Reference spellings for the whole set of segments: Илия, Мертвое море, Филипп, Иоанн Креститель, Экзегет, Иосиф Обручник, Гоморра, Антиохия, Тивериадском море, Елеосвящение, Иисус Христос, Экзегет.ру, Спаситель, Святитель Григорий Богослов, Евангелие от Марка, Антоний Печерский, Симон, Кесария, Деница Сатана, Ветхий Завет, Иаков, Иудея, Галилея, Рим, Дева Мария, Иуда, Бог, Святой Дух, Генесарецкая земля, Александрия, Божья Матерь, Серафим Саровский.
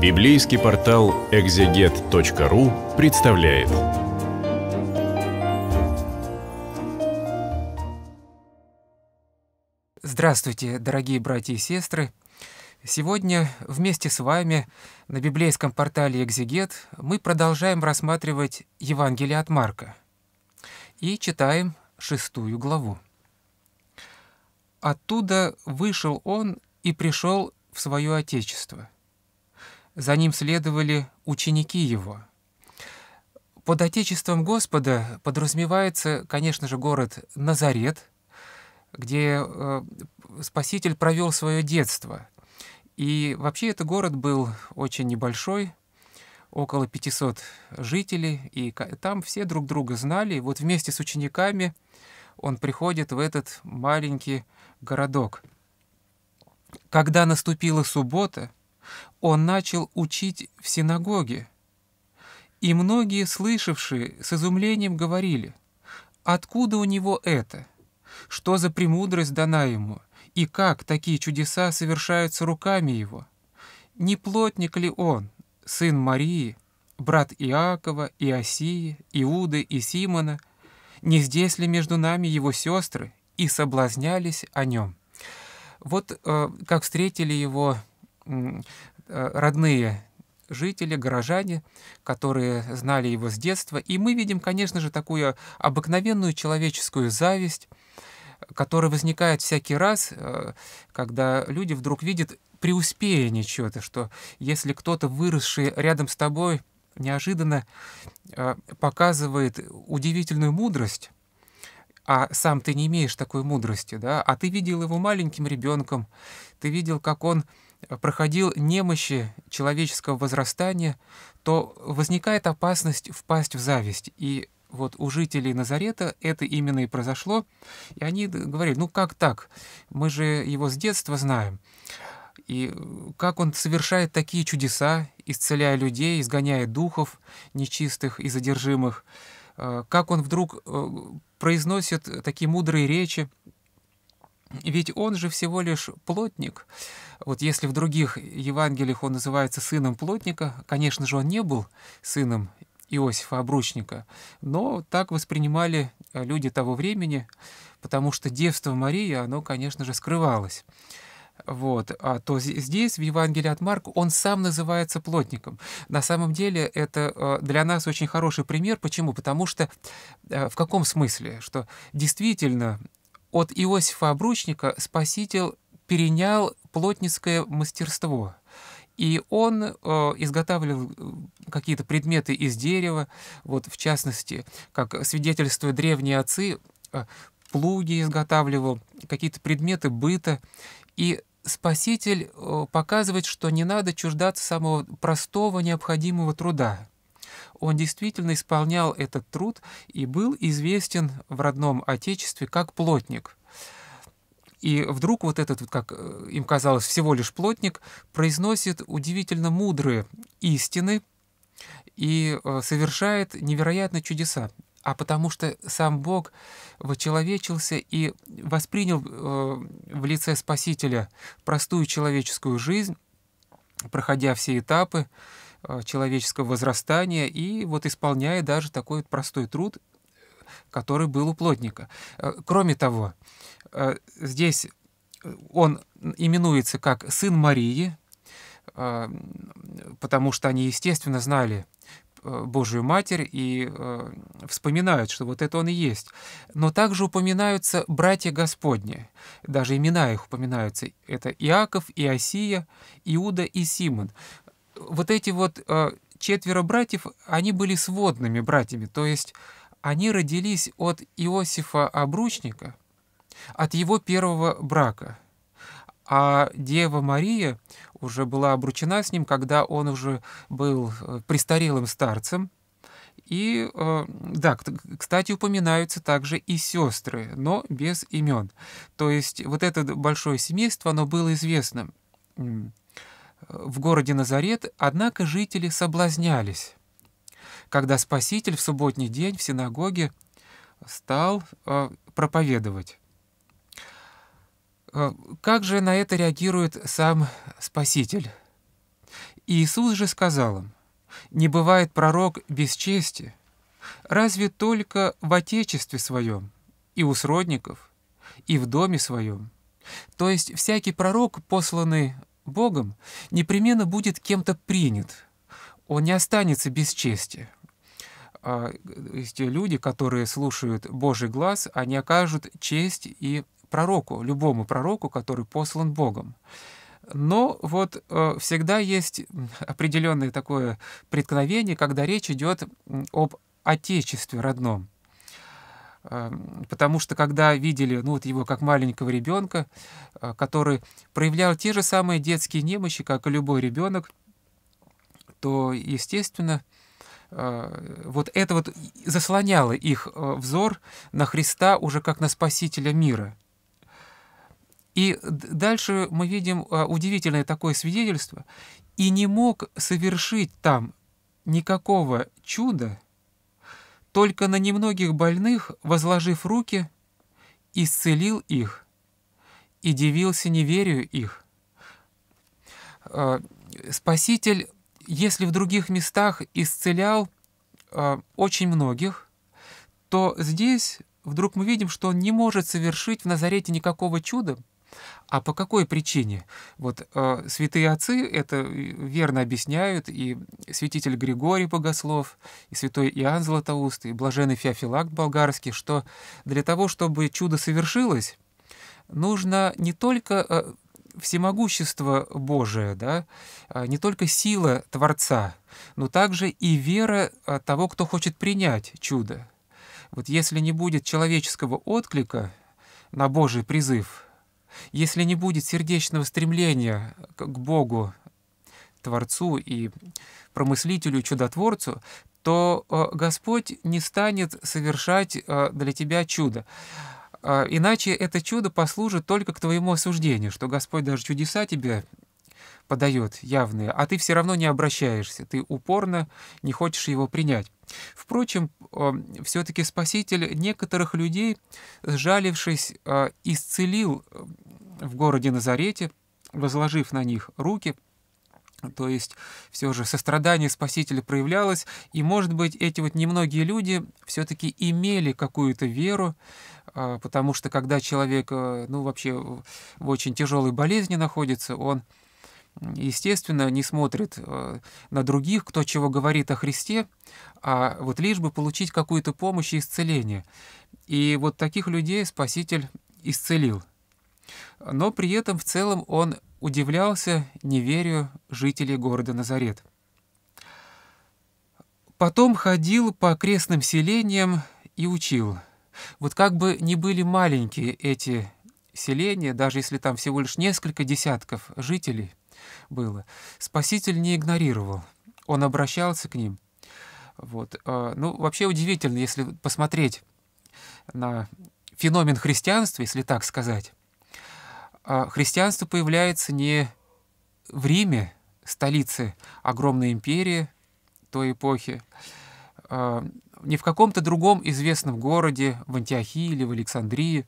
Библейский портал экзегет.ру представляет. Здравствуйте, дорогие братья и сестры! Сегодня вместе с вами на библейском портале Экзегет мы продолжаем рассматривать Евангелие от Марка и читаем 6 главу. «Оттуда вышел он и пришел в свое отечество. За ним следовали ученики его». Под отечеством Господа подразумевается, конечно же, город Назарет, где Спаситель провел свое детство. И вообще этот город был очень небольшой, около 500 жителей, и там все друг друга знали. И вот вместе с учениками он приходит в этот маленький городок. «Когда наступила суббота, он начал учить в синагоге, и многие, слышавшие, с изумлением говорили: откуда у него это? Что за премудрость дана ему? И как такие чудеса совершаются руками его? Не плотник ли он, сын Марии, брат Иакова, Иосии, Иуды и Симона? Не здесь ли между нами его сестры? И соблазнялись о нем». Вот как встретили его родные жители, горожане, которые знали его с детства. И мы видим, конечно же, такую обыкновенную человеческую зависть, которая возникает всякий раз, когда люди вдруг видят преуспеяние чего-то, что если кто-то, выросший рядом с тобой, неожиданно показывает удивительную мудрость, а сам ты не имеешь такой мудрости, да? А ты видел его маленьким ребенком, ты видел, как он проходил немощи человеческого возрастания, то возникает опасность впасть в зависть. И вот у жителей Назарета это именно и произошло. И они говорили: ну как так? Мы же его с детства знаем. И как он совершает такие чудеса, исцеляя людей, изгоняя духов нечистых и задержимых? Как он вдруг произносит такие мудрые речи? Ведь он же всего лишь плотник. Вот если в других Евангелиях он называется сыном плотника, конечно же, он не был сыном Иосифа Обручника, но так воспринимали люди того времени, потому что девство Марии, оно, конечно же, скрывалось. Вот. А то здесь, в Евангелии от Марка, он сам называется плотником. На самом деле это для нас очень хороший пример. Почему? Потому что в каком смысле? Что действительно от Иосифа Обручника Спаситель перенял плотницкое мастерство. И он изготавливал какие-то предметы из дерева. Вот, в частности, как свидетельствуют древние отцы, плуги изготавливал, какие-то предметы быта. И Спаситель показывает, что не надо чуждаться самого простого необходимого труда. Он действительно исполнял этот труд и был известен в родном отечестве как плотник. И вдруг вот этот, как им казалось, всего лишь плотник, произносит удивительно мудрые истины и совершает невероятные чудеса. А потому что сам Бог вочеловечился и воспринял в лице Спасителя простую человеческую жизнь, проходя все этапы человеческого возрастания и вот исполняя даже такой простой труд, который был у плотника. Кроме того, здесь он именуется как сын Марии, потому что они, естественно, знали Божью Матерь и вспоминают, что вот это он и есть. Но также упоминаются братья Господни, даже имена их упоминаются. Это Иаков, Иосия, Иуда и Симон. Вот эти вот четверо братьев, они были сводными братьями, то есть они родились от Иосифа Обручника, от его первого брака. А Дева Мария уже была обручена с ним, когда он уже был престарелым старцем. И, да, кстати, упоминаются также и сестры, но без имен. То есть вот это большое семейство, оно было известно в городе Назарет, однако жители соблазнялись, когда Спаситель в субботний день в синагоге стал проповедовать. Как же на это реагирует сам Спаситель? Иисус же сказал им: «Не бывает пророк без чести, разве только в отечестве своем, и у сродников, и в доме своем». То есть всякий пророк, посланный Богом, непременно будет кем-то принят. Он не останется без чести. Те люди, которые слушают Божий глаз, они окажут честь и пророку, любому пророку, который послан Богом. Но вот всегда есть определенное такое преткновение, когда речь идет об отечестве родном. Потому что когда видели его как маленького ребенка, который проявлял те же самые детские немощи, как и любой ребенок, то, естественно, это заслоняло их взор на Христа уже как на Спасителя мира. И дальше мы видим удивительное такое свидетельство. «И не мог совершить там никакого чуда, только на немногих больных, возложив руки, исцелил их и дивился неверию их». Спаситель, если в других местах исцелял очень многих, то здесь вдруг мы видим, что он не может совершить в Назарете никакого чуда. А по какой причине? Святые отцы это верно объясняют, и святитель Григорий Богослов, и святой Иоанн Златоуст, и блаженный Феофилакт Болгарский, что для того, чтобы чудо совершилось, нужно не только всемогущество Божие, не только сила Творца, но также и вера того, кто хочет принять чудо. Если не будет человеческого отклика на Божий призыв, если не будет сердечного стремления к Богу, Творцу и промыслителю, чудотворцу, то Господь не станет совершать для тебя чудо. Иначе это чудо послужит только к твоему осуждению, что Господь даже чудеса тебе подает явные, а ты все равно не обращаешься, ты упорно не хочешь его принять. Впрочем, все-таки Спаситель некоторых людей, сжалившись, исцелил в городе Назарете, возложив на них руки. То есть все же сострадание Спасителя проявлялось, и, может быть, эти немногие люди все-таки имели какую-то веру, потому что когда человек вообще в очень тяжелой болезни находится, он, естественно, не смотрит на других, кто чего говорит о Христе, а лишь бы получить какую-то помощь и исцеление. И таких людей Спаситель исцелил. Но при этом в целом он удивлялся неверию жителей города Назарет. «Потом ходил по окрестным селениям и учил». Как бы ни были маленькие эти селения, даже если там всего лишь несколько десятков жителей было, Спаситель не игнорировал, он обращался к ним. Вообще удивительно, если посмотреть на феномен христианства, если так сказать. Христианство появляется не в Риме, столице огромной империи той эпохи, не в каком-то другом известном городе, в Антиохии или в Александрии,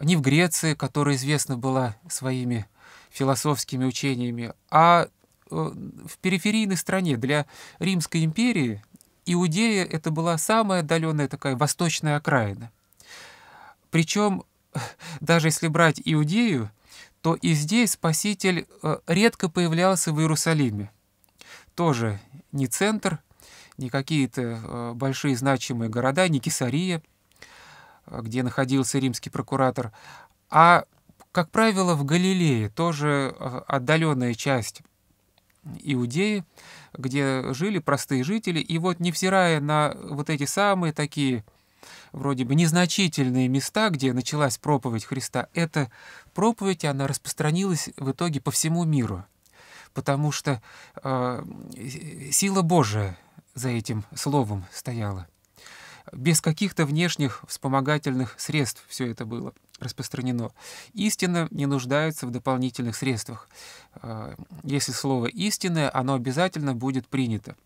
не в Греции, которая известна была своими философскими учениями, а в периферийной стране. Для Римской империи Иудея — это была самая отдаленная такая восточная окраина. Причем, даже если брать Иудею, то и здесь Спаситель редко появлялся в Иерусалиме. Тоже не центр, не какие-то большие значимые города, не Кесария, где находился римский прокуратор, а, как правило, в Галилее, тоже отдаленная часть Иудеи, где жили простые жители. И невзирая на эти самые такие вроде бы незначительные места, где началась проповедь Христа, эта проповедь, она распространилась в итоге по всему миру, потому что сила Божия за этим словом стояла. Без каких-то внешних вспомогательных средств все это было распространено. Истина не нуждается в дополнительных средствах. Если слово «истинное», оно обязательно будет принято.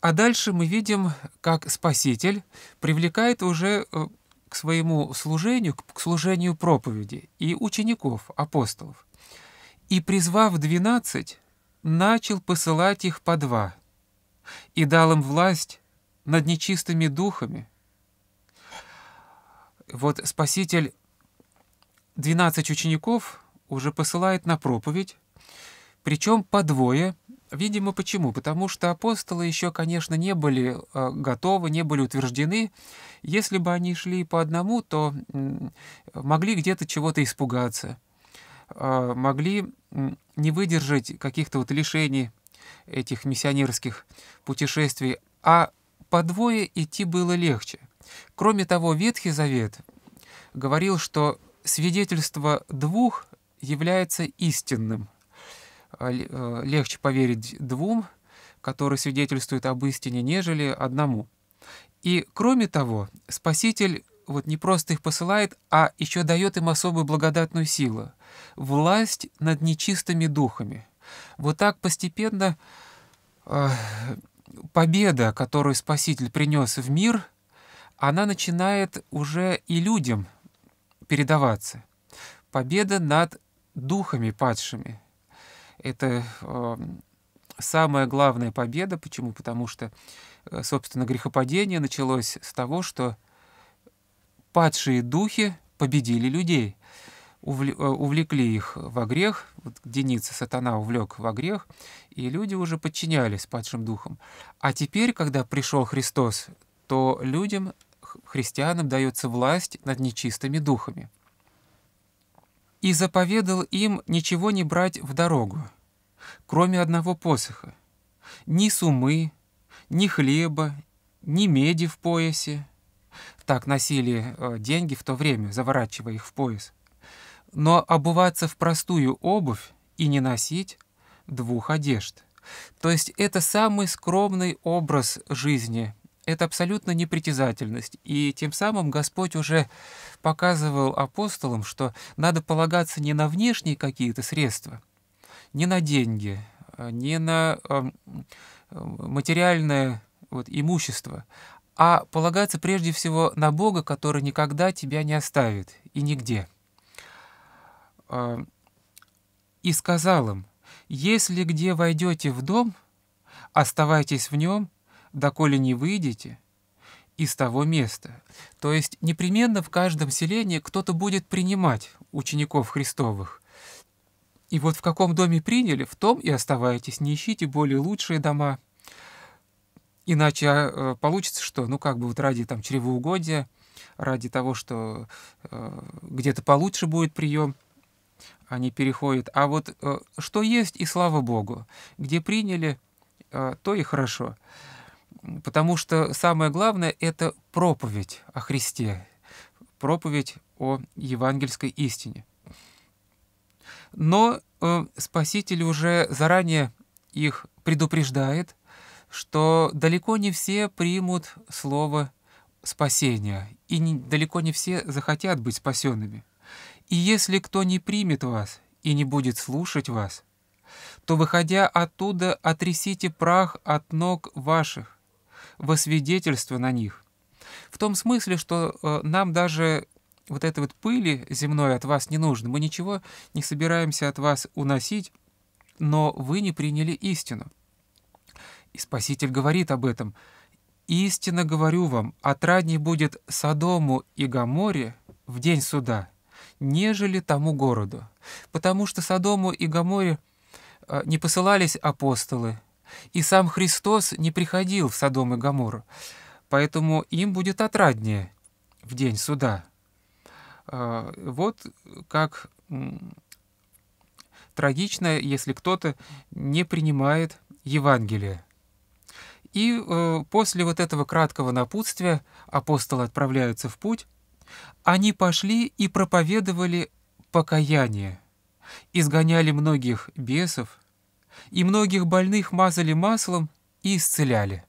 А дальше мы видим, как Спаситель привлекает уже к своему служению, к служению проповеди, и учеников, апостолов. И, призвав 12, начал посылать их по 2, и дал им власть над нечистыми духами. Вот Спаситель 12 учеников уже посылает на проповедь, причем по 2. Видимо, почему? Потому что апостолы еще, конечно, не были готовы, не были утверждены. Если бы они шли по одному, то могли где-то чего-то испугаться, могли не выдержать каких-то вот лишений этих миссионерских путешествий, а по 2 идти было легче. Кроме того, Ветхий Завет говорил, что свидетельство 2 является истинным. Легче поверить 2, которые свидетельствуют об истине, нежели одному. И, кроме того, Спаситель вот не просто их посылает, а еще дает им особую благодатную силу — власть над нечистыми духами. Вот так постепенно победа, которую Спаситель принес в мир, она начинает уже и людям передаваться. Победа над духами падшими. Это самая главная победа. Почему? Потому что, собственно, грехопадение началось с того, что падшие духи победили людей, увлекли их во грех. Вот Деница, сатана, увлек во грех, и люди уже подчинялись падшим духам. А теперь, когда пришел Христос, то людям, христианам, дается власть над нечистыми духами. «И заповедал им ничего не брать в дорогу, кроме одного посоха, ни сумы, ни хлеба, ни меди в поясе». Так носили деньги в то время, заворачивая их в пояс. «Но обуваться в простую обувь и не носить 2 одежд». То есть это самый скромный образ жизни. Это абсолютно непритязательность. И тем самым Господь уже показывал апостолам, что надо полагаться не на внешние какие-то средства, не на деньги, не на материальное имущество, а полагаться прежде всего на Бога, который никогда тебя не оставит и нигде. «И сказал им: если где войдете в дом, оставайтесь в нем, доколе не выйдете из того места». То есть непременно в каждом селении кто-то будет принимать учеников Христовых. И вот в каком доме приняли, в том и оставайтесь, не ищите более лучшие дома. Иначе получится, что ради чревоугодия, ради того, что где-то получше будет прием, они переходят. А вот что есть, и слава Богу, где приняли, то и хорошо. Потому что самое главное — это проповедь о Христе, проповедь о евангельской истине. Но Спаситель уже заранее их предупреждает, что далеко не все примут слово спасения, и далеко не все захотят быть спасенными. «И если кто не примет вас и не будет слушать вас, то, выходя оттуда, отрясите прах от ног ваших во свидетельство на них». В том смысле, что нам даже этой пыли земной от вас не нужно. Мы ничего не собираемся от вас уносить, но вы не приняли истину. И Спаситель говорит об этом. «Истинно говорю вам, отрадней будет Содому и Гоморре в день суда, нежели тому городу». Потому что Содому и Гоморре не посылались апостолы, и сам Христос не приходил в Содом и Гоморру, поэтому им будет отраднее в день суда. Вот как трагично, если кто-то не принимает Евангелие. И после этого краткого напутствия апостолы отправляются в путь. «Они пошли и проповедовали покаяние, изгоняли многих бесов, и многих больных мазали маслом и исцеляли».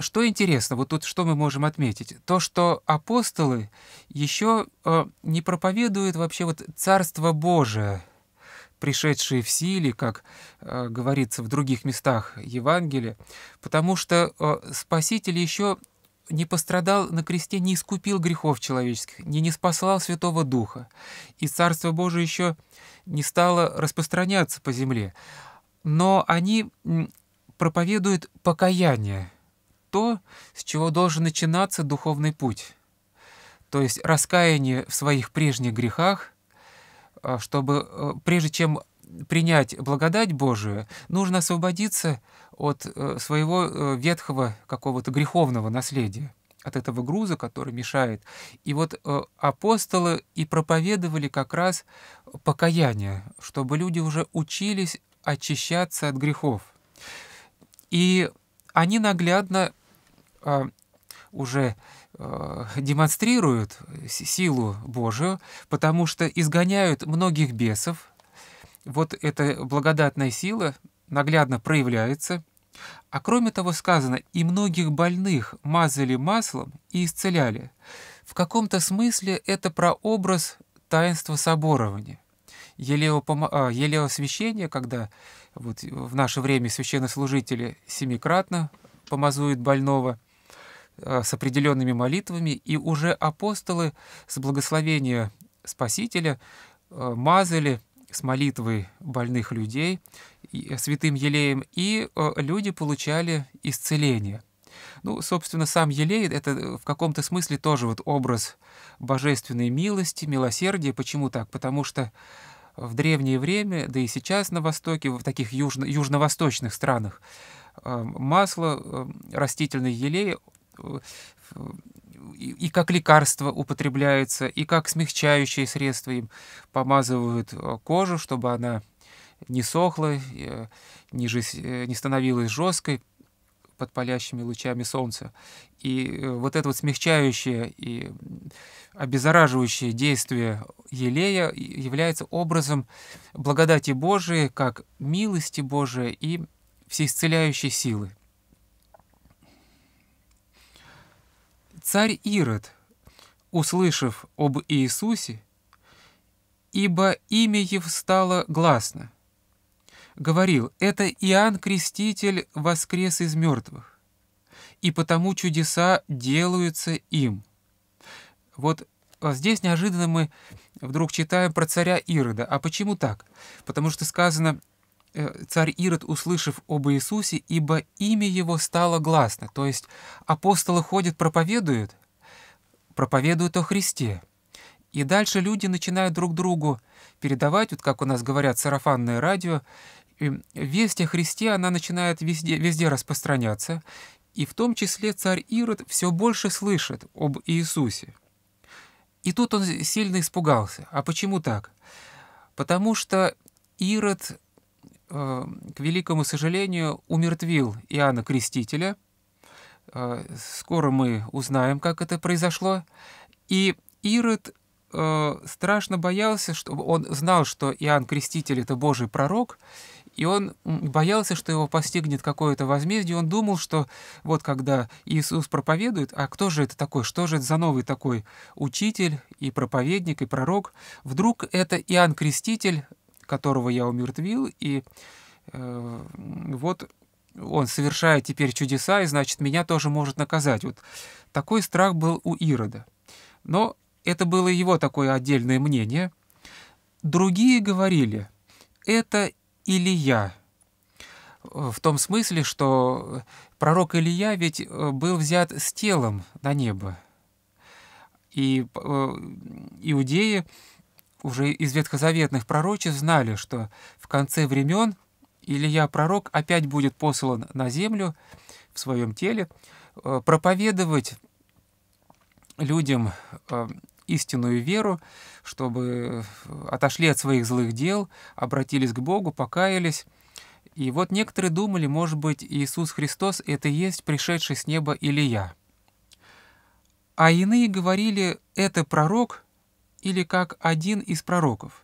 Что интересно, вот тут что мы можем отметить? То, что апостолы еще не проповедуют вообще Царство Божие, пришедшее в силе, как говорится в других местах Евангелия, потому что Спаситель еще не пострадал на кресте, не искупил грехов человеческих, не ниспослал Святого Духа, и Царство Божие еще не стало распространяться по земле. Но они проповедуют покаяние, то, с чего должен начинаться духовный путь, то есть раскаяние в своих прежних грехах, чтобы, прежде чем принять благодать Божию, нужно освободиться от своего ветхого какого-то греховного наследия, от этого груза, который мешает. И вот апостолы и проповедовали как раз покаяние, чтобы люди уже учились очищаться от грехов. И они наглядно уже демонстрируют силу Божию, потому что изгоняют многих бесов. Вот эта благодатная сила наглядно проявляется. А кроме того, сказано, и многих больных мазали маслом и исцеляли. В каком-то смысле это прообраз таинства соборования. Елеосвящение, когда вот в наше время священнослужители семикратно помазуют больного с определенными молитвами, и уже апостолы с благословения Спасителя мазали с молитвой больных людей святым елеем, и люди получали исцеление. Ну, собственно, сам елей — это в каком-то смысле тоже вот образ божественной милости, милосердия. Почему так? Потому что в древнее время, да и сейчас на Востоке, в таких южно-восточных странах, масло, растительный елей и как лекарство употребляется, и как смягчающее средство, им помазывают кожу, чтобы она не сохла, не становилась жесткой под палящими лучами солнца. И вот это вот смягчающее и обеззараживающее действие елея является образом благодати Божией, как милости Божией и всеисцеляющей силы. Царь Ирод, услышав об Иисусе, ибо имя его стало гласно, говорил: «Это Иоанн Креститель воскрес из мертвых, и потому чудеса делаются им». Вот здесь неожиданно мы вдруг читаем про царя Ирода. А почему так? Потому что сказано: царь Ирод, услышав об Иисусе, ибо имя его стало гласно. То есть апостолы ходят, проповедуют о Христе. И дальше люди начинают друг другу передавать, вот как у нас говорят, сарафанное радио. Весть о Христе, она начинает везде распространяться. И в том числе царь Ирод все больше слышит об Иисусе. И тут он сильно испугался. А почему так? Потому что Ирод, к великому сожалению, умертвил Иоанна Крестителя. Скоро мы узнаем, как это произошло. И Ирод страшно боялся, что он знал, что Иоанн Креститель — это Божий пророк, и он боялся, что его постигнет какое-то возмездие. Он думал, что вот когда Иисус проповедует, а кто же это такой, что же это за новый такой учитель и проповедник, и пророк? Вдруг это Иоанн Креститель, которого я умертвил, и вот он совершает теперь чудеса, и значит, меня тоже может наказать. Вот такой страх был у Ирода. Но это было его такое отдельное мнение. Другие говорили: это Илия. В том смысле, что пророк Илия ведь был взят с телом на небо. И иудеи уже из ветхозаветных пророчеств знали, что в конце времен Илия, пророк, опять будет послан на землю в своем теле проповедовать людям истинную веру, чтобы отошли от своих злых дел, обратились к Богу, покаялись. И вот некоторые думали, может быть, Иисус Христос — это и есть пришедший с неба Илия. А иные говорили: это пророк или как один из пророков.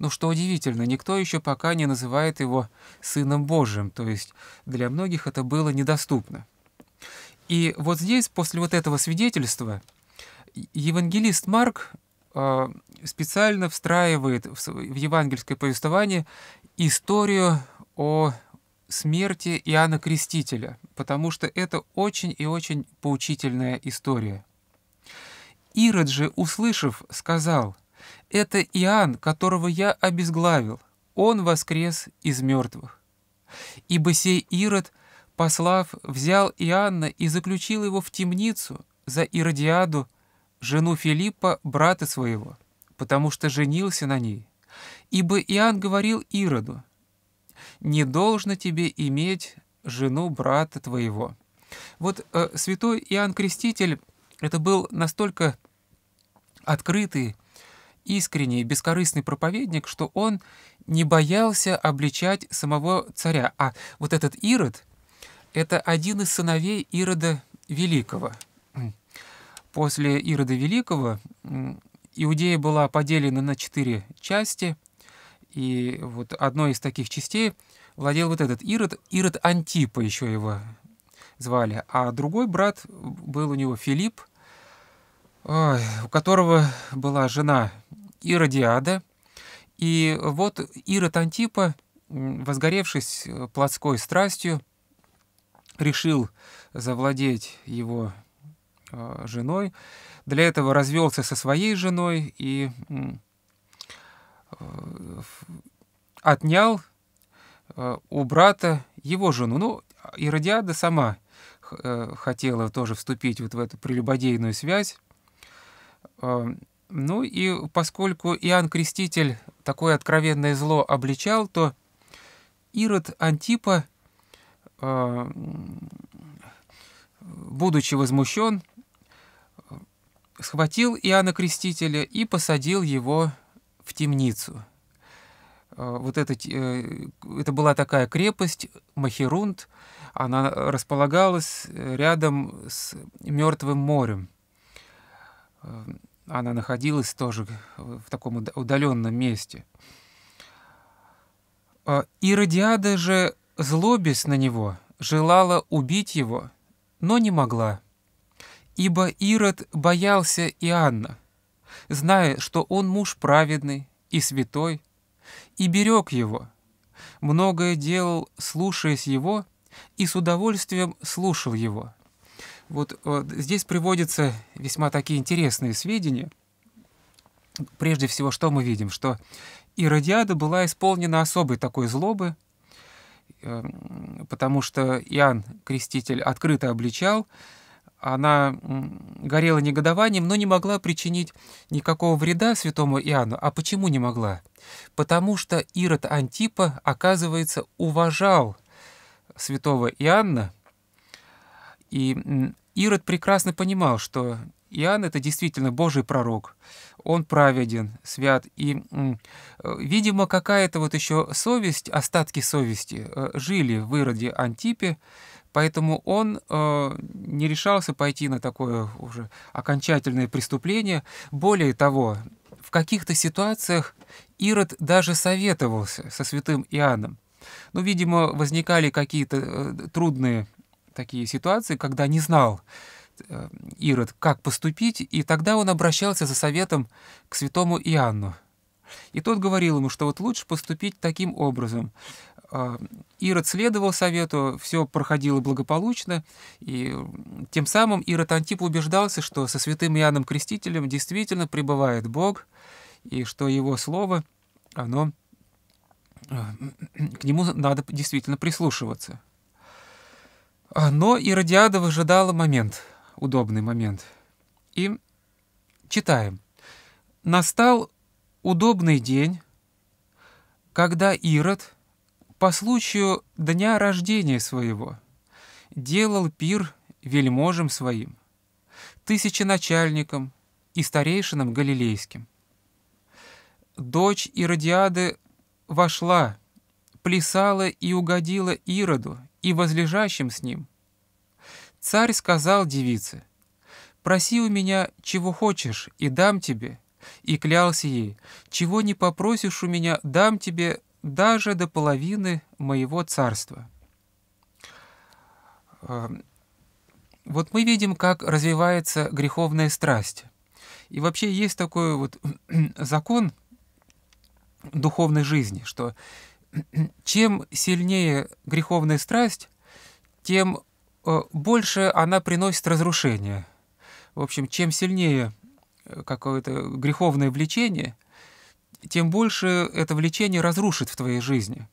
Но что удивительно, никто еще пока не называет его Сыном Божьим, то есть для многих это было недоступно. И вот здесь, после вот этого свидетельства, евангелист Марк специально встраивает в евангельское повествование историю о смерти Иоанна Крестителя, потому что это очень и очень поучительная история. Ирод же, услышав, сказал: «Это Иоанн, которого я обезглавил, он воскрес из мертвых». Ибо сей Ирод, послав, взял Иоанна и заключил его в темницу за Иродиаду, жену Филиппа, брата своего, потому что женился на ней. Ибо Иоанн говорил Ироду: «Не должно тебе иметь жену брата твоего». Вот святой Иоанн Креститель — это был настолько открытый, искренний, бескорыстный проповедник, что он не боялся обличать самого царя. А вот этот Ирод — это один из сыновей Ирода Великого. После Ирода Великого Иудея была поделена на 4 части, и вот одной из таких частей владел вот этот Ирод, Ирод Антипа еще его звали, а другой брат был у него Филипп, у которого была жена Иродиада. И вот Ирод Антипа, возгоревшись плотской страстью, решил завладеть его женой. Для этого развелся со своей женой и отнял у брата его жену. Ну, Иродиада сама хотела тоже вступить вот в эту прелюбодейную связь. Ну и поскольку Иоанн Креститель такое откровенное зло обличал, то Ирод Антипа, будучи возмущен, схватил Иоанна Крестителя и посадил его в темницу. Вот это была такая крепость Махерунд, она располагалась рядом с Мертвым морем. Она находилась тоже в таком удаленном месте. Иродиада же, злобясь на него, желала убить его, но не могла, ибо Ирод боялся Иоанна, зная, что он муж праведный и святой, и берег его, многое делал, слушаясь его, и с удовольствием слушал его. Вот здесь приводятся весьма такие интересные сведения. Прежде всего, что мы видим? Что Иродиада была исполнена особой такой злобы, потому что Иоанн Креститель открыто обличал. Она горела негодованием, но не могла причинить никакого вреда святому Иоанну. А почему не могла? Потому что Ирод Антипа, оказывается, уважал святого Иоанна. И Ирод прекрасно понимал, что Иоанн — это действительно Божий пророк. Он праведен, свят. И, видимо, какая-то вот еще совесть, остатки совести жили в Ироде Антипе, поэтому он не решался пойти на такое уже окончательное преступление. Более того, в каких-то ситуациях Ирод даже советовался со святым Иоанном. Ну, видимо, возникали какие-то трудные такие ситуации, когда не знал Ирод, как поступить, и тогда он обращался за советом к святому Иоанну. И тот говорил ему, что вот лучше поступить таким образом. Ирод следовал совету, все проходило благополучно, и тем самым Ирод Антип убеждался, что со святым Иоанном Крестителем действительно пребывает Бог, и что его слово, к нему надо действительно прислушиваться. Но Иродиада выжидала момент, удобный момент. И читаем. «Настал удобный день, когда Ирод по случаю дня рождения своего делал пир вельможам своим, тысяченачальникам и старейшинам галилейским. Дочь Иродиады вошла, плясала и угодила Ироду и возлежащим с ним. Царь сказал девице: „Проси у меня, чего хочешь, и дам тебе“, и клялся ей: „Чего не попросишь у меня, дам тебе даже до половины моего царства“». Вот мы видим, как развивается греховная страсть. И вообще есть такой вот закон духовной жизни, что чем сильнее греховная страсть, тем больше она приносит разрушения. В общем, чем сильнее какое-то греховное влечение, тем больше это влечение разрушит в твоей жизни.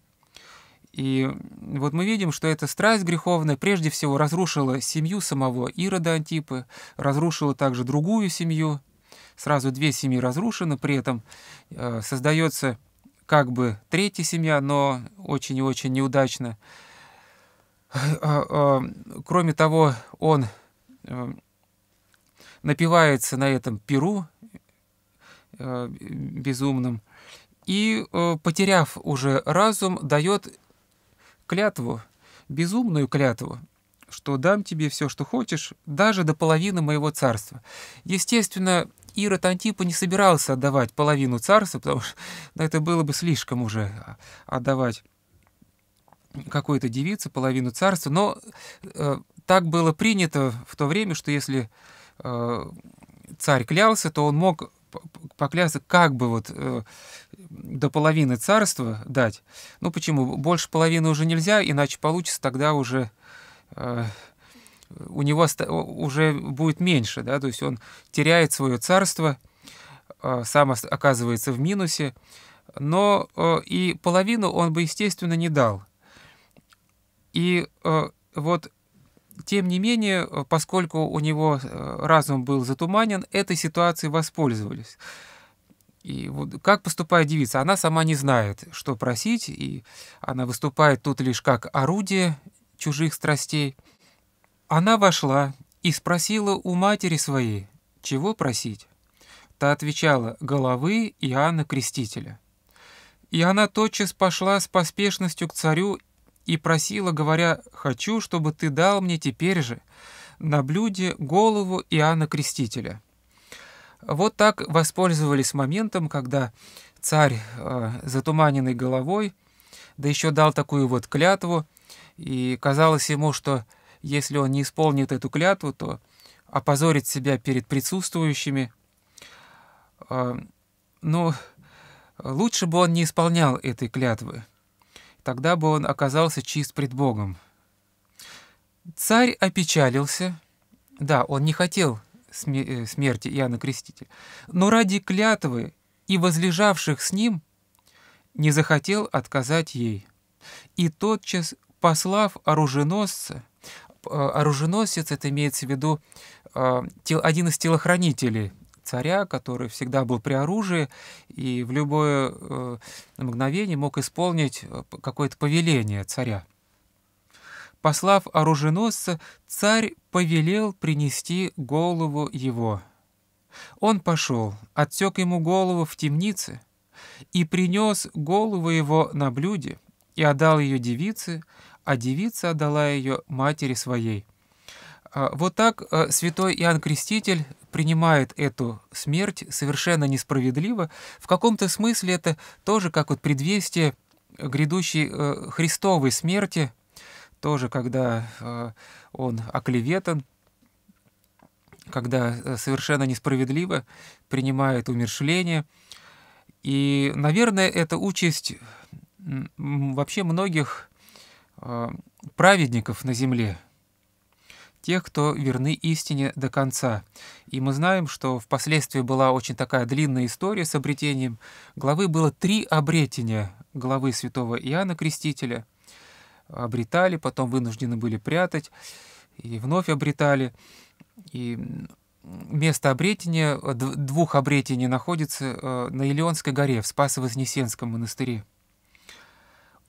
И вот мы видим, что эта страсть греховная прежде всего разрушила семью самого Ирода Антипы, разрушила также другую семью. Сразу две семьи разрушены, при этом создается как бы третья семья, но очень и очень неудачно. Кроме того, он напивается на этом пиру безумном и, потеряв уже разум, дает клятву, безумную клятву, что дам тебе все, что хочешь, даже до половины моего царства. Естественно, Ирод Антипа не собирался отдавать половину царства, потому что это было бы слишком уже отдавать какой-то девице половину царства, но так было принято в то время, что если царь клялся, то он мог поклясться как бы вот до половины царства дать. Ну почему? Больше половины уже нельзя, иначе получится тогда уже... у него уже будет меньше, да, то есть он теряет свое царство, сам оказывается в минусе, но и половину он бы, естественно, не дал. И вот, тем не менее, поскольку у него разум был затуманен, этой ситуацией воспользовались. И вот как поступает девица? Она сама не знает, что просить, и она выступает тут лишь как орудие чужих страстей. Она вошла и спросила у матери своей, чего просить. Та отвечала: головы Иоанна Крестителя. И она тотчас пошла с поспешностью к царю и просила, говоря: хочу, чтобы ты дал мне теперь же на блюде голову Иоанна Крестителя. Вот так воспользовались моментом, когда царь, затуманенный головой, да еще дал такую вот клятву, и казалось ему, что если он не исполнит эту клятву, то опозорит себя перед присутствующими. Но лучше бы он не исполнял этой клятвы. Тогда бы он оказался чист пред Богом. Царь опечалился. Да, он не хотел смерти Иоанна Крестителя. Но ради клятвы и возлежавших с ним не захотел отказать ей. И тотчас, послав оруженосца, оруженосец — это имеется в виду один из телохранителей царя, который всегда был при оружии и в любое мгновение мог исполнить какое-то повеление царя. Послав оруженосца, царь повелел принести голову его. Он пошел, отсек ему голову в темнице и принес голову его на блюде и отдал ее девице, а девица отдала ее матери своей. Вот так святой Иоанн Креститель принимает эту смерть совершенно несправедливо. В каком-то смысле это тоже как вот предвестие грядущей Христовой смерти, тоже когда он оклеветан, когда совершенно несправедливо принимает умершление. И, наверное, это участь вообще многих праведников на земле, тех, кто верны истине до конца. И мы знаем, что впоследствии была очень такая длинная история с обретением главы. Было 3 обретения главы святого Иоанна Крестителя. Обретали, потом вынуждены были прятать, и вновь обретали. И место обретения, 2 обретений, находится на Илионской горе, в Спасо-Вознесенском монастыре.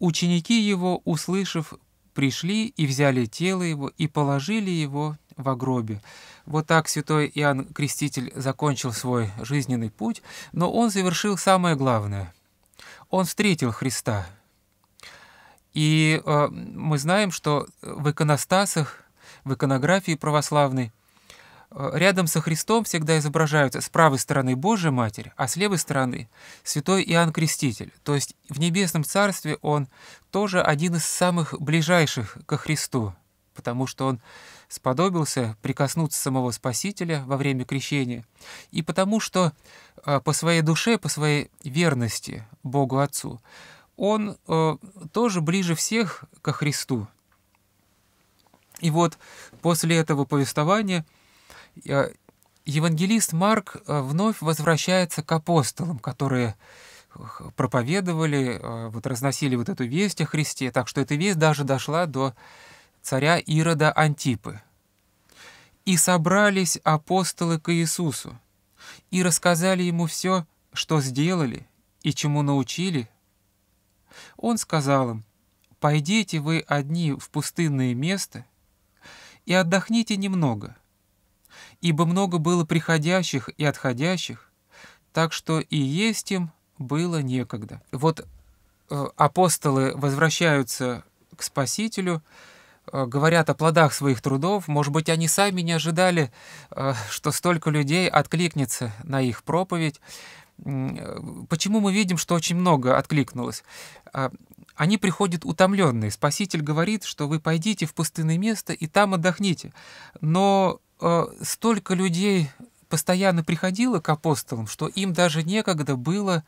Ученики его, услышав, пришли и взяли тело его и положили его во гробе. Вот так святой Иоанн Креститель закончил свой жизненный путь, но он завершил самое главное. Он встретил Христа. И мы знаем, что в иконостасах, в иконографии православной, рядом со Христом всегда изображаются с правой стороны Божья Матерь, а с левой стороны святой Иоанн Креститель. То есть в Небесном Царстве он тоже один из самых ближайших ко Христу, потому что он сподобился прикоснуться самого Спасителя во время крещения, и потому что по своей душе, по своей верности Богу Отцу, он тоже ближе всех ко Христу. И вот после этого повествования евангелист Марк вновь возвращается к апостолам, которые проповедовали, разносили эту весть о Христе, так что эта весть даже дошла до царя Ирода Антипы. «И собрались апостолы к Иисусу, и рассказали ему все, что сделали и чему научили. Он сказал им: пойдите вы одни в пустынное место и отдохните немного, ибо много было приходящих и отходящих, так что и есть им было некогда». Вот апостолы возвращаются к Спасителю, говорят о плодах своих трудов. Может быть, они сами не ожидали, что столько людей откликнется на их проповедь. Почему мы видим, что очень много откликнулось? Они приходят утомленные. Спаситель говорит, что вы пойдите в пустынное место и там отдохните. Но столько людей постоянно приходило к апостолам, что им даже некогда было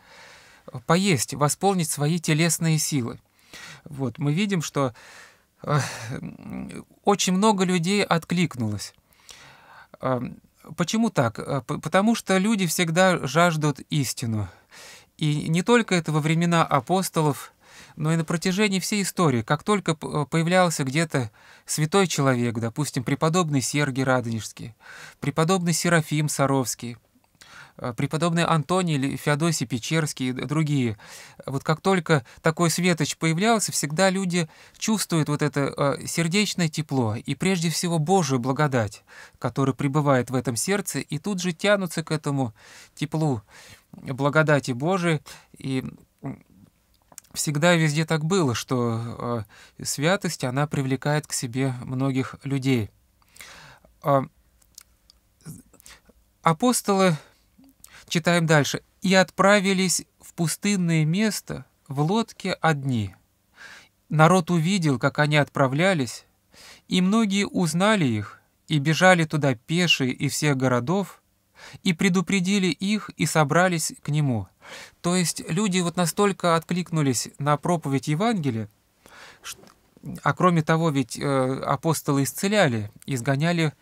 поесть, восполнить свои телесные силы. Вот, мы видим, что очень много людей откликнулось. Почему так? Потому что люди всегда жаждут истину. И не только это во времена апостолов, но и на протяжении всей истории. Как только появлялся где-то святой человек, допустим, преподобный Сергий Радонежский, преподобный Серафим Саровский, преподобный Антоний, Феодосий Печерский и другие. Вот как только такой светоч появлялся, всегда люди чувствуют это сердечное тепло и прежде всего Божию благодать, которая пребывает в этом сердце, и тут же тянутся к этому теплу благодати Божией. И всегда и везде так было, что святость, она привлекает к себе многих людей. Апостолы, читаем дальше, «и отправились в пустынное место в лодке одни. Народ увидел, как они отправлялись, и многие узнали их, и бежали туда пешие из всех городов, и предупредили их, и собрались к нему». То есть люди настолько откликнулись на проповедь Евангелия, что, а кроме того, ведь апостолы исцеляли, изгоняли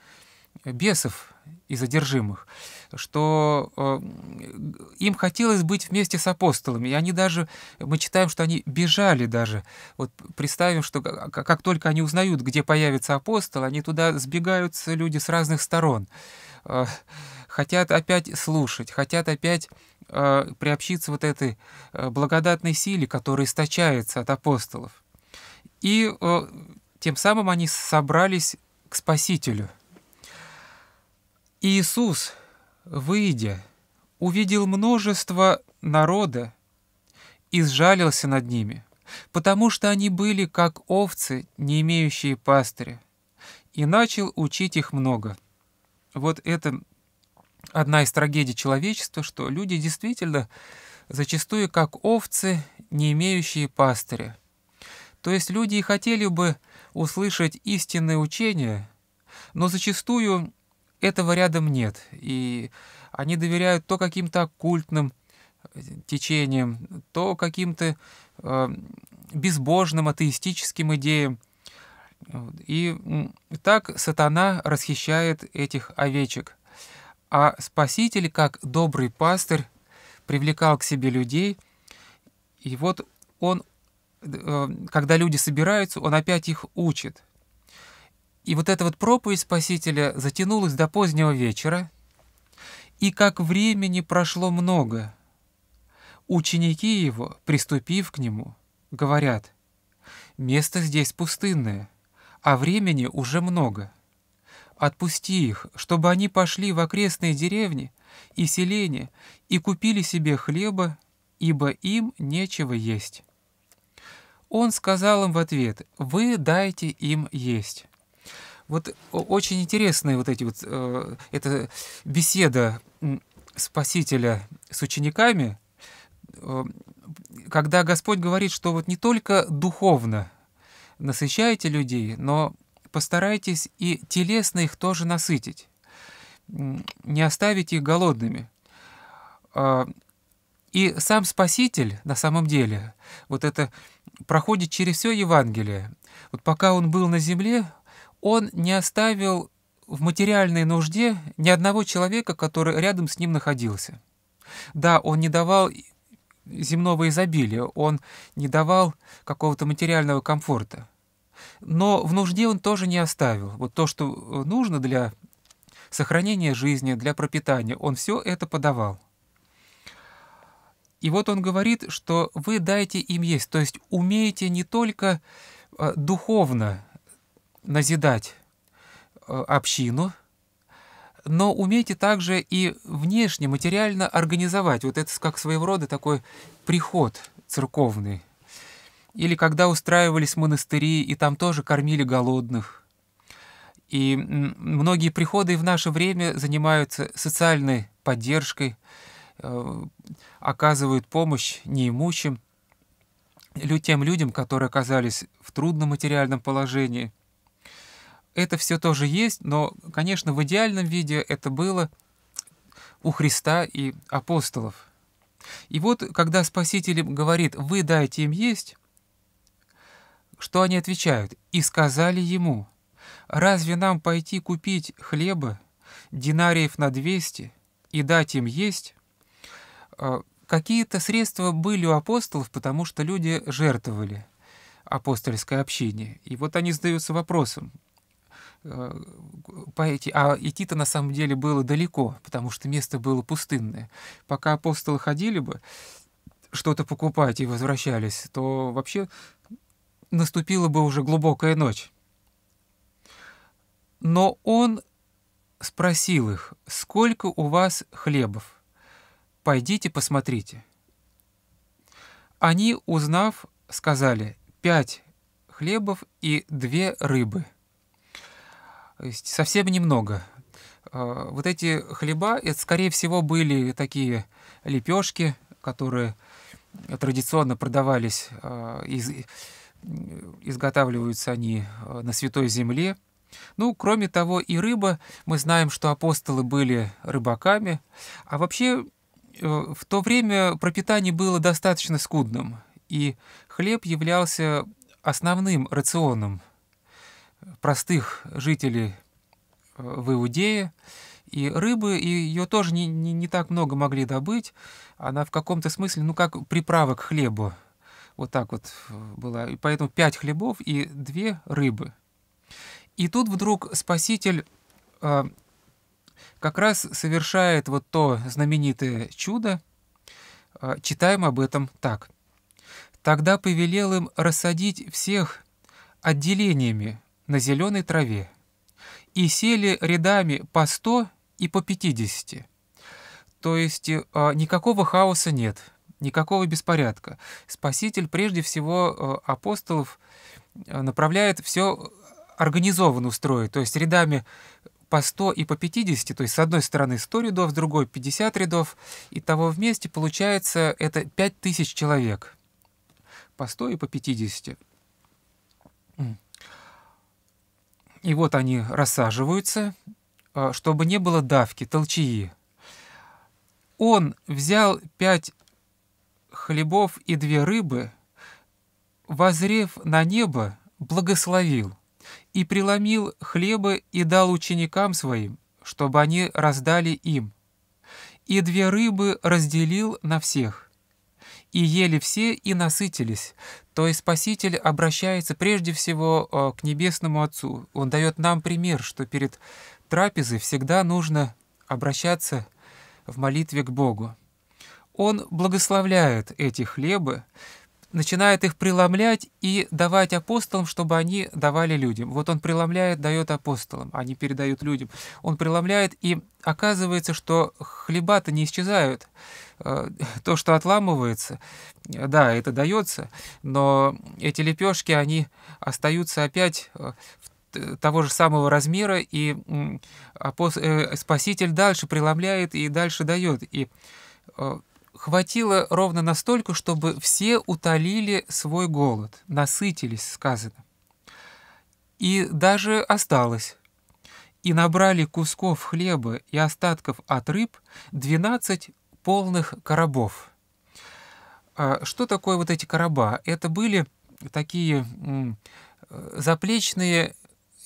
бесов из одержимых, что им хотелось быть вместе с апостолами. И они даже, мы читаем, что они бежали даже. Вот представим, что как только они узнают, где появится апостол, они туда сбегаются, люди с разных сторон. Хотят опять слушать, хотят опять приобщиться этой благодатной силе, которая источается от апостолов. И тем самым они собрались к Спасителю. «Иисус, выйдя, увидел множество народа и сжалился над ними, потому что они были, как овцы, не имеющие пастыря, и начал учить их много». Вот это одна из трагедий человечества, что люди действительно зачастую как овцы, не имеющие пастыря. То есть люди и хотели бы услышать истинное учение, но зачастую этого рядом нет, и они доверяют то каким-то оккультным течениям, то каким-то безбожным, атеистическим идеям. И так сатана расхищает этих овечек. А Спаситель, как добрый пастырь, привлекал к себе людей, и вот он, когда люди собираются, он опять их учит. И эта проповедь Спасителя затянулась до позднего вечера, и как времени прошло много, ученики его, приступив к нему, говорят: «Место здесь пустынное, а времени уже много. Отпусти их, чтобы они пошли в окрестные деревни и селения и купили себе хлеба, ибо им нечего есть». Он сказал им в ответ: «Вы дайте им есть». Очень интересная эта беседа Спасителя с учениками, когда Господь говорит, что не только духовно насыщайте людей, но постарайтесь и телесно их тоже насытить, не оставить их голодными. И сам Спаситель, на самом деле, вот это проходит через все Евангелие. Вот пока он был на земле, он не оставил в материальной нужде ни одного человека, который рядом с ним находился. Да, он не давал земного изобилия, он не давал какого-то материального комфорта. Но в нужде он тоже не оставил. Вот то, что нужно для сохранения жизни, для пропитания, он все это подавал. И вот он говорит, что вы дайте им есть, то есть умеете не только духовно назидать общину, но умеете также и внешне, материально организовать. Вот это как своего рода такой приход церковный. Или когда устраивались монастыри, и там тоже кормили голодных. И многие приходы в наше время занимаются социальной поддержкой, оказывают помощь неимущим, тем людям, которые оказались в трудном материальном положении. Это все тоже есть, но, конечно, в идеальном виде это было у Христа и апостолов. И вот, когда Спаситель говорит «вы дайте им есть», что они отвечают? «И сказали ему, разве нам пойти купить хлеба, динариев на 200 и дать им есть?» Какие-то средства были у апостолов, потому что люди жертвовали апостольское общение. И вот они задаются вопросом, а идти-то на самом деле было далеко, потому что место было пустынное. Пока апостолы ходили бы что-то покупать и возвращались, то вообще наступила бы уже глубокая ночь. Но он спросил их, сколько у вас хлебов? «Пойдите, посмотрите». Они, узнав, сказали: 5 хлебов и 2 рыбы. То есть совсем немного. Вот эти хлеба, это, скорее всего, были такие лепешки, которые традиционно продавались, изготавливаются они на Святой Земле. Ну, кроме того, и рыба. Мы знаем, что апостолы были рыбаками. А вообще, в то время пропитание было достаточно скудным, и хлеб являлся основным рационом простых жителей в Иудее. И рыбы, и ее тоже не так много могли добыть. Она в каком-то смысле, ну, как приправа к хлебу. Вот так вот была. И поэтому 5 хлебов и 2 рыбы. И тут вдруг Спаситель как раз совершает вот то знаменитое чудо. Читаем об этом так. «Тогда повелел им рассадить всех отделениями на зеленой траве, и сели рядами по 100 и по 50». То есть никакого хаоса нет, никакого беспорядка. Спаситель, прежде всего, апостолов направляет все организованно устроить, то есть рядами по 100 и по 50, то есть с одной стороны 100 рядов, с другой 50 рядов, и того вместе получается это 5000 человек. По 100 и по 50. И вот они рассаживаются, чтобы не было давки, толчии. Он взял 5 хлебов и 2 рыбы, воззрев на небо, благословил. И преломил хлебы и дал ученикам своим, чтобы они раздали им. И 2 рыбы разделил на всех. И ели все, и насытились. То есть Спаситель обращается прежде всего к Небесному Отцу. Он дает нам пример, что перед трапезой всегда нужно обращаться в молитве к Богу. Он благословляет эти хлебы, начинает их преломлять и давать апостолам, чтобы они давали людям. Вот он преломляет, дает апостолам, они передают людям. Он преломляет, и оказывается, что хлеба-то не исчезают. То, что отламывается, да, это дается, но эти лепешки, они остаются опять того же самого размера, и Спаситель дальше преломляет и дальше дает. И хватило ровно настолько, чтобы все утолили свой голод, насытились, сказано. И даже осталось. И набрали кусков хлеба и остатков от рыб 12 полных коробов. Что такое вот эти короба? Это были такие заплечные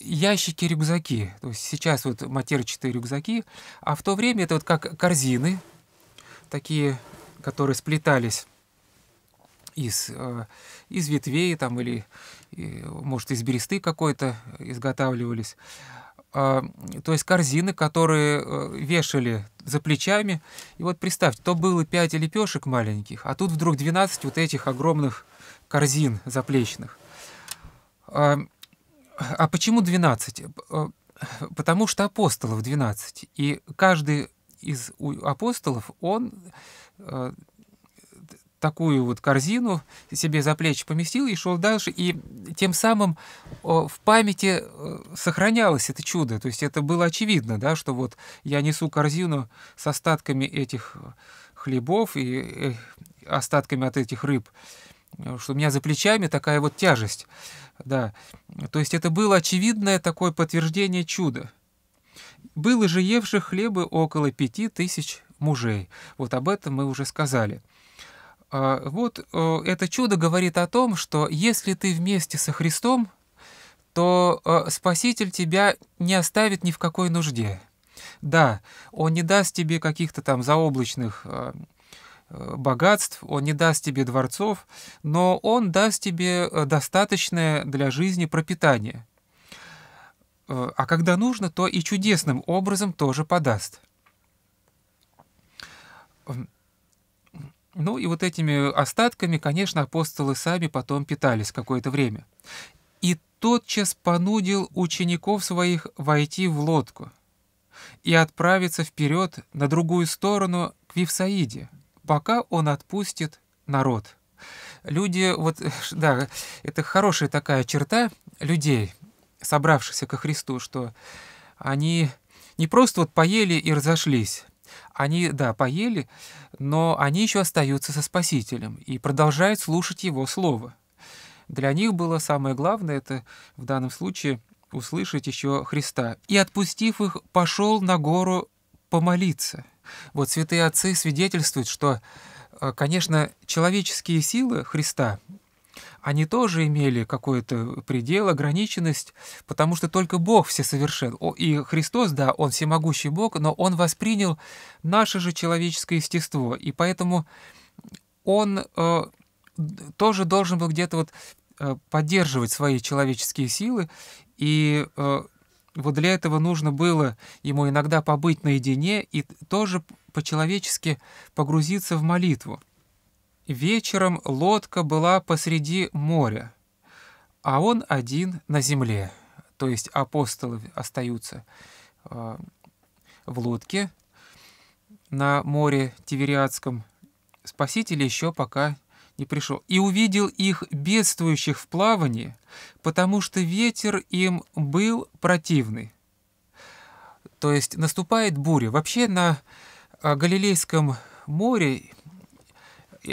ящики-рюкзаки. То есть сейчас вот матерчатые рюкзаки, а в то время это вот как корзины, такие, которые сплетались из ветвей там, или, может, из бересты какой-то изготавливались. То есть корзины, которые вешали за плечами. И вот представьте, то было 5 лепешек маленьких, а тут вдруг 12 вот этих огромных корзин заплечных. А почему 12? Потому что апостолов 12. И каждый из апостолов, он такую вот корзину себе за плечи поместил и шел дальше, и тем самым в памяти сохранялось это чудо. То есть это было очевидно, да, что вот я несу корзину с остатками этих хлебов и остатками от этих рыб, что у меня за плечами такая вот тяжесть. Да. То есть это было очевидное такое подтверждение чуда. «Было же евших хлебы около 5000 мужей». Вот об этом мы уже сказали. Вот это чудо говорит о том, что если ты вместе со Христом, то Спаситель тебя не оставит ни в какой нужде. Да, Он не даст тебе каких-то там заоблачных богатств, Он не даст тебе дворцов, но Он даст тебе достаточное для жизни пропитание. А когда нужно, то и чудесным образом тоже подаст. Ну и вот этими остатками, конечно, апостолы сами потом питались какое-то время. «И тотчас понудил учеников своих войти в лодку и отправиться вперед на другую сторону к Вифсаиде, пока он отпустит народ». Люди, вот, да, это хорошая такая черта людей, собравшихся ко Христу, что они не просто вот поели и разошлись. Они, да, поели, но они еще остаются со Спасителем и продолжают слушать Его Слово. Для них было самое главное, это в данном случае услышать еще Христа. «И, отпустив их, пошел на гору помолиться». Вот святые отцы свидетельствуют, что, конечно, человеческие силы Христа, они тоже имели какой-то предел, ограниченность, потому что только Бог всесовершен. И Христос, да, Он всемогущий Бог, но Он воспринял наше же человеческое естество, и поэтому Он тоже должен был где-то вот поддерживать свои человеческие силы, и вот для этого нужно было Ему иногда побыть наедине и тоже по-человечески погрузиться в молитву. «Вечером лодка была посреди моря, а он один на земле». То есть апостолы остаются в лодке на море Тивериадском. Спаситель еще пока не пришел. «И увидел их бедствующих в плавании, потому что ветер им был противный». То есть наступает буря. Вообще на Галилейском море,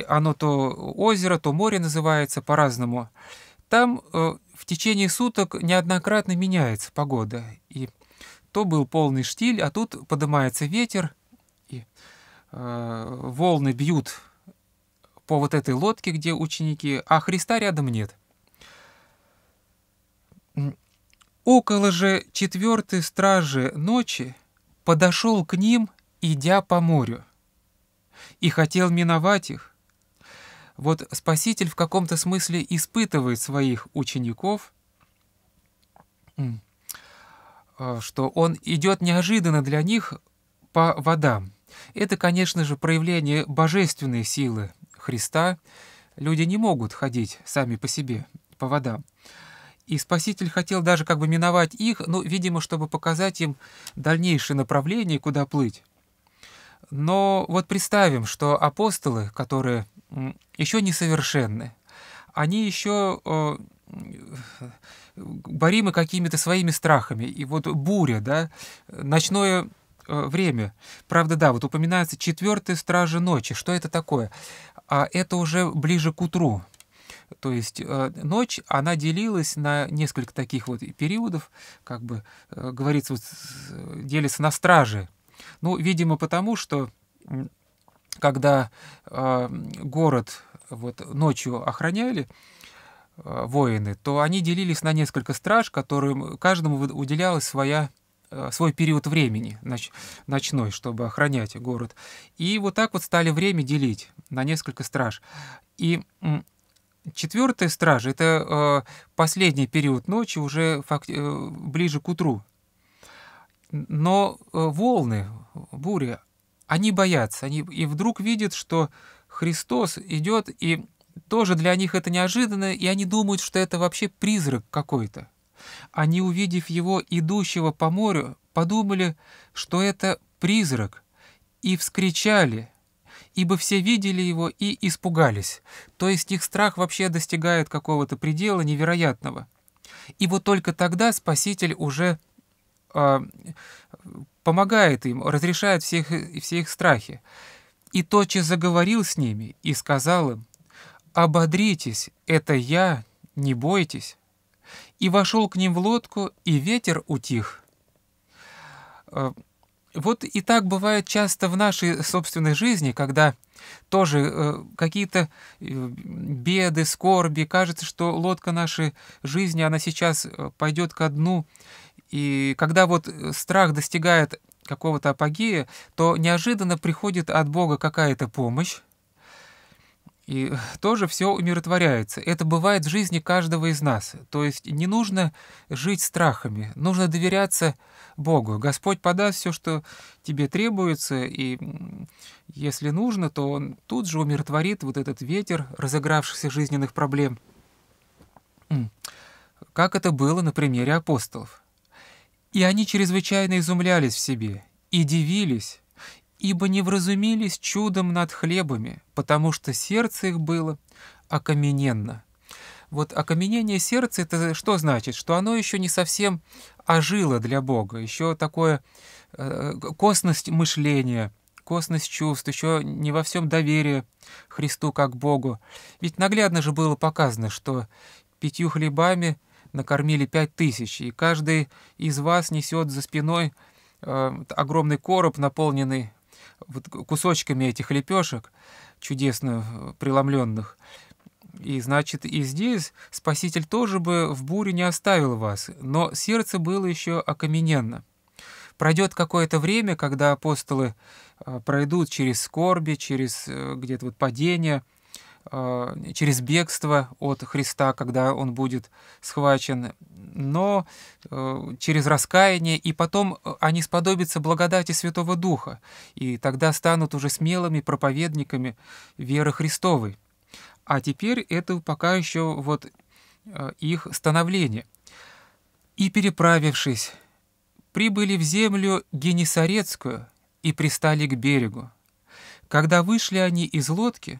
оно то озеро, то море называется по-разному. Там в течение суток неоднократно меняется погода. И то был полный штиль, а тут поднимается ветер, и волны бьют по вот этой лодке, где ученики, а Христа рядом нет. «Около же 4-й стражи ночи подошел к ним, идя по морю, и хотел миновать их». Вот Спаситель в каком-то смысле испытывает своих учеников, что Он идет неожиданно для них по водам. Это, конечно же, проявление божественной силы Христа. Люди не могут ходить сами по себе по водам. И Спаситель хотел даже как бы миновать их, ну, видимо, чтобы показать им дальнейшее направление, куда плыть. Но вот представим, что апостолы, которые еще несовершенны, они еще боримы какими-то своими страхами. И вот буря, да, ночное время. Правда, да, вот упоминается 4-я стража ночи. Что это такое? А это уже ближе к утру. То есть ночь, она делилась на несколько таких вот периодов, как бы говорится, вот, делится на стражи. Ну, видимо, потому что когда город вот ночью охраняли воины, то они делились на несколько страж, которым каждому уделялась свой период времени ночной, чтобы охранять город. И вот так вот стали время делить на несколько страж. И четвертая стража — это последний период ночи, уже ближе к утру. Но волны, бури, они боятся, и вдруг видят, что Христос идет, и тоже для них это неожиданно, и они думают, что это вообще призрак какой-то. Они, увидев его, идущего по морю, подумали, что это призрак, и вскричали, ибо все видели его и испугались. То есть их страх вообще достигает какого-то предела невероятного. И вот только тогда Спаситель уже помогает им, разрешает все их страхи. И тотчас заговорил с ними и сказал им: «Ободритесь, это я, не бойтесь». И вошел к ним в лодку, и ветер утих. Вот и так бывает часто в нашей собственной жизни, когда тоже какие-то беды, скорби, кажется, что лодка нашей жизни, она сейчас пойдет ко дну. И когда вот страх достигает какого-то апогея, то неожиданно приходит от Бога какая-то помощь, и тоже все умиротворяется. Это бывает в жизни каждого из нас. То есть не нужно жить страхами, нужно доверяться Богу. Господь подаст все, что тебе требуется, и если нужно, то Он тут же умиротворит вот этот ветер разыгравшихся жизненных проблем. Как это было на примере апостолов. «И они чрезвычайно изумлялись в себе и дивились, ибо не вразумились чудом над хлебами, потому что сердце их было окамененно». Вот окаменение сердца — это что значит? Что оно еще не совсем ожило для Бога, еще такое косность мышления, косность чувств, еще не во всем доверие Христу как Богу. Ведь наглядно же было показано, что 5 хлебами накормили 5000, и каждый из вас несет за спиной огромный короб, наполненный вот кусочками этих лепешек, чудесно преломленных. И значит, и здесь Спаситель тоже бы в буре не оставил вас, но сердце было еще окамененно. Пройдет какое-то время, когда апостолы пройдут через скорби, через где-то вот падение, через бегство от Христа, когда Он будет схвачен, но через раскаяние, и потом они сподобятся благодати Святого Духа, и тогда станут уже смелыми проповедниками веры Христовой. А теперь это пока еще вот их становление. «И, переправившись, прибыли в землю Генесарецкую и пристали к берегу. Когда вышли они из лодки,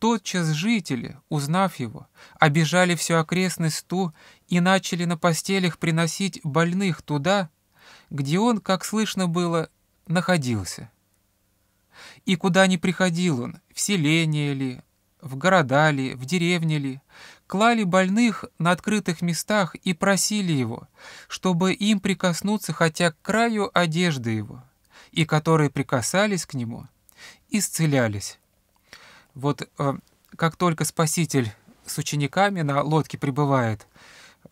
тотчас жители, узнав его, обижали всю окрестность ту и начали на постелях приносить больных туда, где он, как слышно было, находился. И куда ни приходил он, в селение ли, в города ли, в деревни ли, клали больных на открытых местах и просили его, чтобы им прикоснуться хотя к краю одежды его, и которые прикасались к нему, исцелялись». Вот как только Спаситель с учениками на лодке прибывает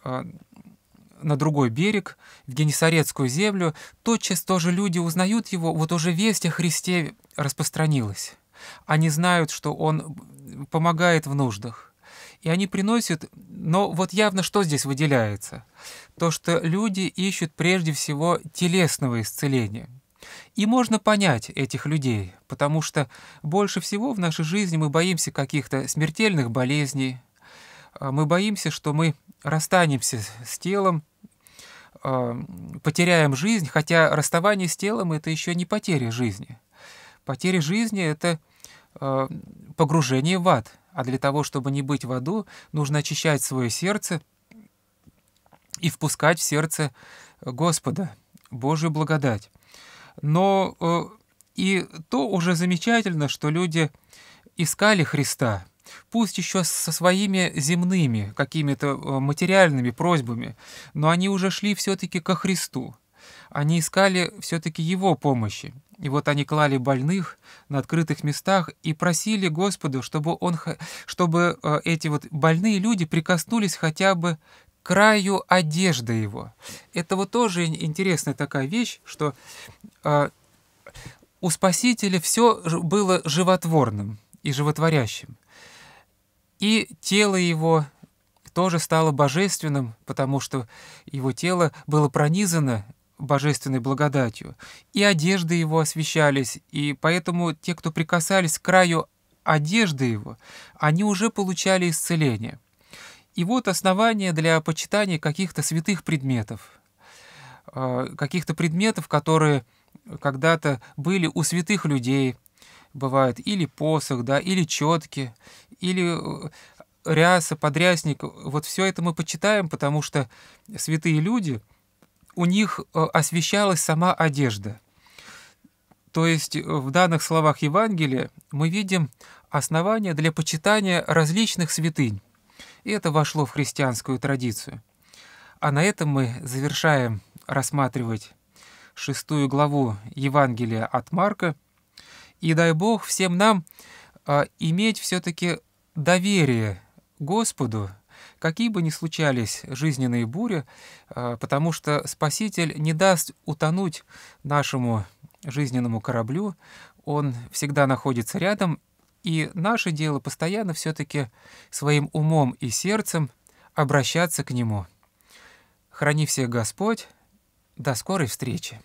на другой берег, в Генесарецкую землю, тотчас тоже люди узнают его, вот уже весть о Христе распространилась. Они знают, что Он помогает в нуждах. И они приносят, но вот явно что здесь выделяется? То, что люди ищут прежде всего телесного исцеления. И можно понять этих людей, потому что больше всего в нашей жизни мы боимся каких-то смертельных болезней, мы боимся, что мы расстанемся с телом, потеряем жизнь, хотя расставание с телом — это еще не потеря жизни. Потеря жизни — это погружение в ад, а для того, чтобы не быть в аду, нужно очищать свое сердце и впускать в сердце Господа, Божью благодать. Но и то уже замечательно, что люди искали Христа, пусть еще со своими земными, какими-то материальными просьбами, но они уже шли все-таки ко Христу. Они искали все-таки Его помощи, И вот они клали больных на открытых местах и просили Господу, чтобы эти вот больные люди прикоснулись хотя бы к краю одежды его. Это вот тоже интересная такая вещь, что у Спасителя все было животворным и животворящим. И тело его тоже стало божественным, потому что его тело было пронизано божественной благодатью, и одежды его освещались, и поэтому те, кто прикасались к краю одежды его, они уже получали исцеление. И вот основание для почитания каких-то святых предметов, которые когда-то были у святых людей, бывает, или посох, да, или четки, или ряса, подрясник. Вот все это мы почитаем, потому что святые люди, у них освещалась сама одежда. То есть в данных словах Евангелия мы видим основания для почитания различных святынь. И это вошло в христианскую традицию. А на этом мы завершаем рассматривать 6 главу Евангелия от Марка. И дай Бог всем нам иметь все-таки доверие Господу, какие бы ни случались жизненные бури, потому что Спаситель не даст утонуть нашему жизненному кораблю, он всегда находится рядом, и наше дело постоянно все-таки своим умом и сердцем обращаться к Нему. Храни всех Господь, до скорой встречи!